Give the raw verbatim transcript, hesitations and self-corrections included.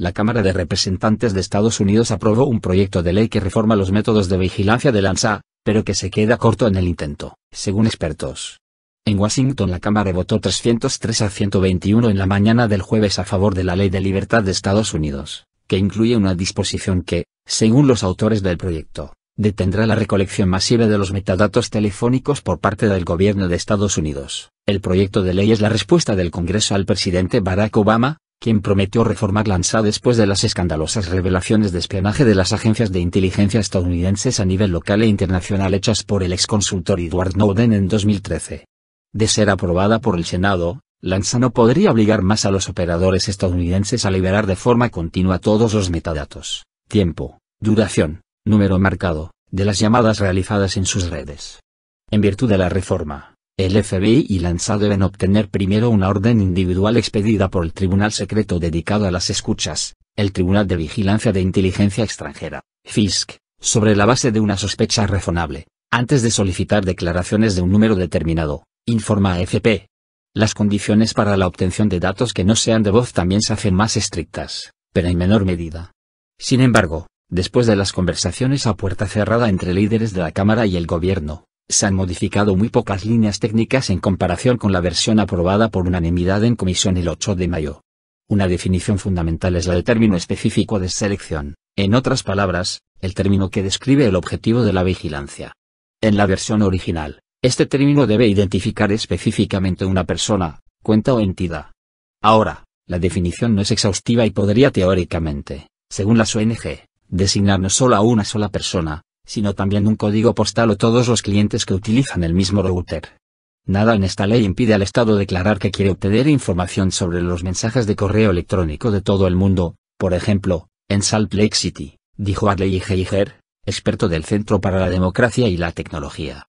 La Cámara de Representantes de Estados Unidos aprobó un proyecto de ley que reforma los métodos de vigilancia de la N S A, pero que se queda corto en el intento, según expertos. En Washington la Cámara votó trescientos tres a ciento veintiuno en la mañana del jueves a favor de la Ley de Libertad de Estados Unidos, que incluye una disposición que, según los autores del proyecto, detendrá la recolección masiva de los metadatos telefónicos por parte del gobierno de Estados Unidos. El proyecto de ley es la respuesta del Congreso al presidente Barack Obama, quien prometió reformar la N S A después de las escandalosas revelaciones de espionaje de las agencias de inteligencia estadounidenses a nivel local e internacional hechas por el exconsultor Edward Snowden en dos mil trece. De ser aprobada por el Senado, la N S A no podría obligar más a los operadores estadounidenses a liberar de forma continua todos los metadatos, tiempo, duración, número marcado, de las llamadas realizadas en sus redes. En virtud de la reforma, el F B I y la N S A deben obtener primero una orden individual expedida por el Tribunal Secreto dedicado a las escuchas, el Tribunal de Vigilancia de Inteligencia Extranjera, F I S C, sobre la base de una sospecha razonable, antes de solicitar declaraciones de un número determinado, informa A F P. Las condiciones para la obtención de datos que no sean de voz también se hacen más estrictas, pero en menor medida. Sin embargo, después de las conversaciones a puerta cerrada entre líderes de la Cámara y el Gobierno, se han modificado muy pocas líneas técnicas en comparación con la versión aprobada por unanimidad en comisión el ocho de mayo. Una definición fundamental es la del término específico de selección, en otras palabras, el término que describe el objetivo de la vigilancia. En la versión original, este término debe identificar específicamente una persona, cuenta o entidad. Ahora, la definición no es exhaustiva y podría teóricamente, según las O N G, designar no solo a una sola persona, sino también un código postal o todos los clientes que utilizan el mismo router. Nada en esta ley impide al Estado declarar que quiere obtener información sobre los mensajes de correo electrónico de todo el mundo, por ejemplo, en Salt Lake City, dijo Adley Heiger, experto del Centro para la Democracia y la Tecnología.